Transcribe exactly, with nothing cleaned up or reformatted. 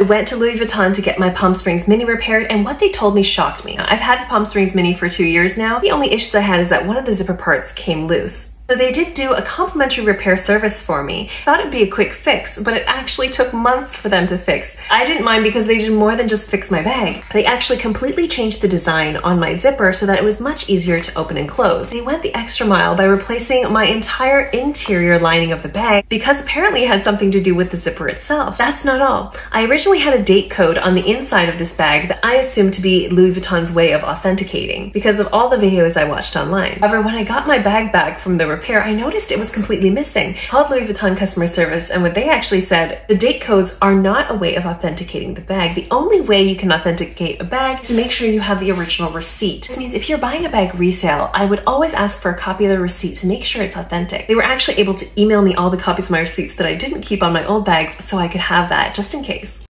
I went to Louis Vuitton to get my Palm Springs Mini repaired, and what they told me shocked me. Now, I've had the Palm Springs Mini for two years now. The only issues I had is that one of the zipper parts came loose. So they did do a complimentary repair service for me. Thought it'd be a quick fix, but it actually took months for them to fix. I didn't mind because they did more than just fix my bag. They actually completely changed the design on my zipper so that it was much easier to open and close. They went the extra mile by replacing my entire interior lining of the bag because apparently it had something to do with the zipper itself. That's not all. I originally had a date code on the inside of this bag that I assumed to be Louis Vuitton's way of authenticating because of all the videos I watched online. However, when I got my bag back from the repair, I noticed it was completely missing. Called Louis Vuitton customer service, and what they actually said, the date codes are not a way of authenticating the bag. The only way you can authenticate a bag is to make sure you have the original receipt. This means if you're buying a bag resale, I would always ask for a copy of the receipt to make sure it's authentic. They were actually able to email me all the copies of my receipts that I didn't keep on my old bags so I could have that just in case.